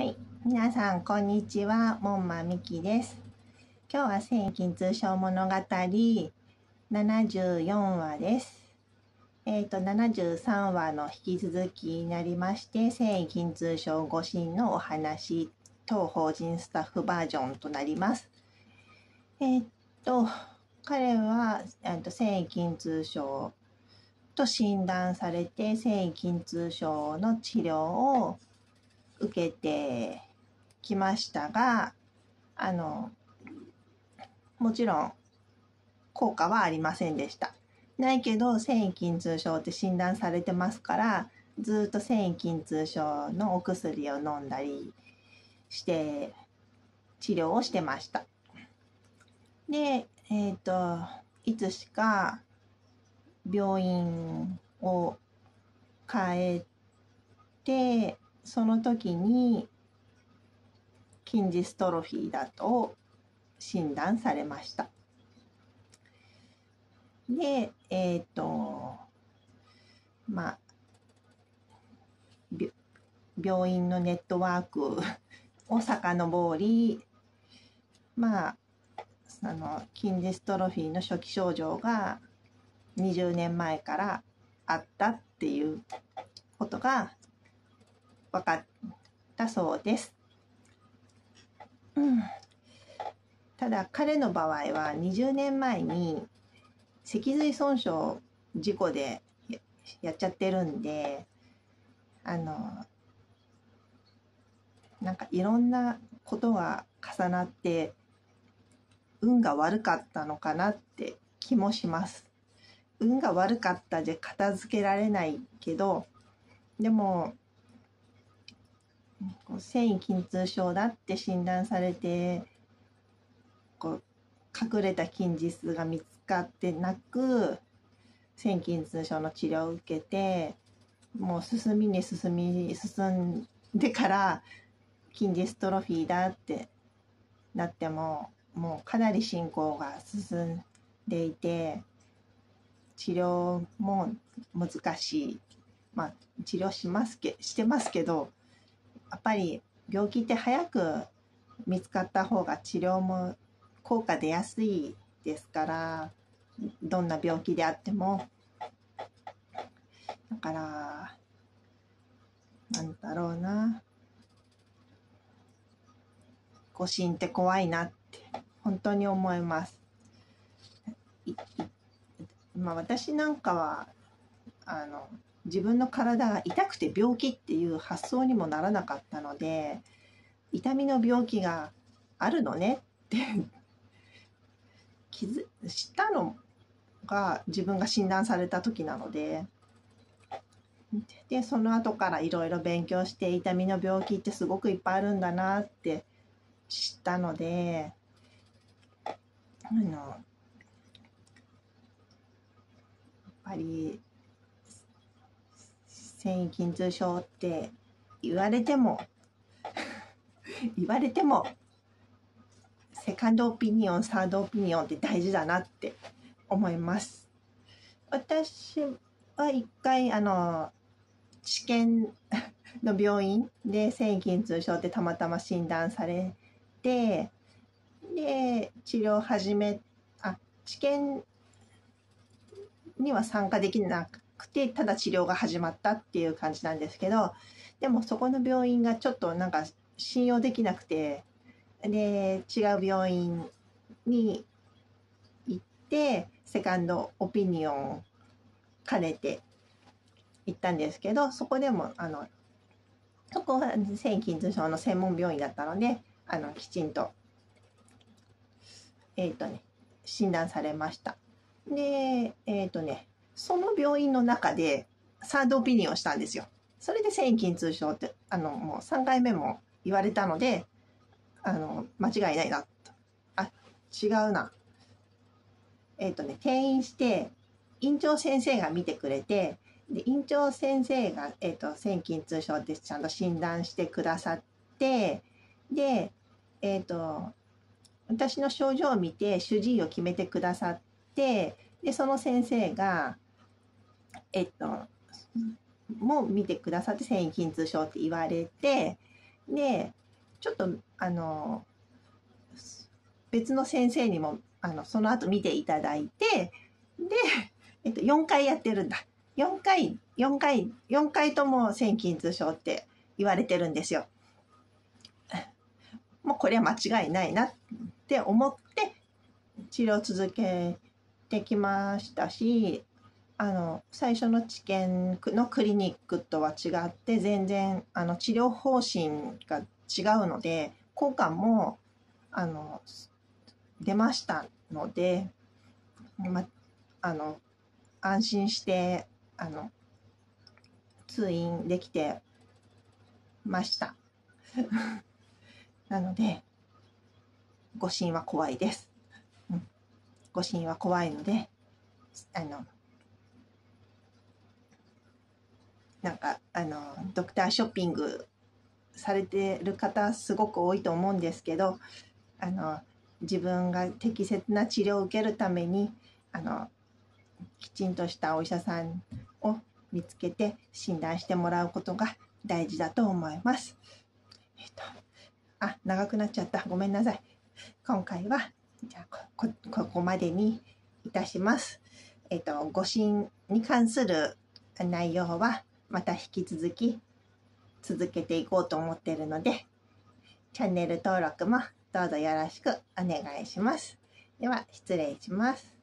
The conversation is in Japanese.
はい、皆さんこんにちは、門馬美希です。今日は千利休通商物語74話です。73話の引き続きになりまして、千利休通商御神のお話、当法人スタッフバージョンとなります。彼は千利休通商と診断されて、千利休通商の治療を受けてきましたが、もちろん効果はありませんでした。ないけど千利休通商って診断されてますから、ずっと千利休通商のお薬を飲んだりして治療をしてました。で、いつしか病院を変えて、その時に筋ジストロフィーだと診断されました。で、病院のネットワークを遡り、筋ジストロフィーの初期症状が20年前からあったっていうことが分かったそうです。ただ彼の場合は20年前に脊髄損傷事故でやっちゃってるんで、いろんなことが重なって運が悪かったのかなって気もします。運が悪かったじゃ片付けられないけど、でも千利休通症だって診断されて隠れた筋ジスが見つかってなく、千利休通症の治療を受けて、もう進んでから筋ジストロフィーだってなっても、もうかなり進行が進んでいて、治療も難しい。治療してますけど、やっぱり病気って早く見つかった方が治療も効果出やすいですから、どんな病気であっても。だから誤診って怖いなって本当に思います。私なんかは自分の体が痛くて病気っていう発想にもならなかったので、痛みの病気があるのねって知ったのが自分が診断された時なので、その後からいろいろ勉強して、痛みの病気ってすごくいっぱいあるんだなって知ったので、やっぱり千利休通症って言われてもセカンドオピニオン、サードオピニオンって大事だなって思います。私は一回治験の病院で千利休通症ってたまたま診断されて、で治療を治験には参加できなくて、ただ治療が始まったっていう感じなんですけど、でもそこの病院がちょっと信用できなくて、で違う病院に行ってセカンドオピニオンを兼ねて行ったんですけど、そこでもそこは千利休通症の専門病院だったので、きちんと診断されました。でその病院の中でサードオピニオンしたんですよ。それで千利休通症ってもう3回目も言われたので、間違いないなと。違うな。転院して院長先生が見てくれて、で院長先生が千利休通症ってちゃんと診断してくださって、で私の症状を見て主治医を決めてくださって、でその先生がもう見てくださって千利休通症って言われて、でちょっと別の先生にもその後見ていただいて、で、4回やってるんだ。4回とも線筋痛症って言われてるんですよ。もうこれは間違いないなって思って治療続けてきましたし、最初の治験のクリニックとは違って全然治療方針が違うので効果も出ましたので、安心して通院できてました。なので誤診は怖いです。誤診は怖いのでなんかドクターショッピングされてる方すごく多いと思うんですけど、自分が適切な治療を受けるためにきちんとしたお医者さんを見つけて診断してもらうことが大事だと思います。あ、長くなっちゃった。ごめんなさい。今回はじゃあここまでにいたします。誤診に関する内容はまた引き続き続けていこうと思っているので、チャンネル登録もどうぞよろしくお願いします。では失礼します。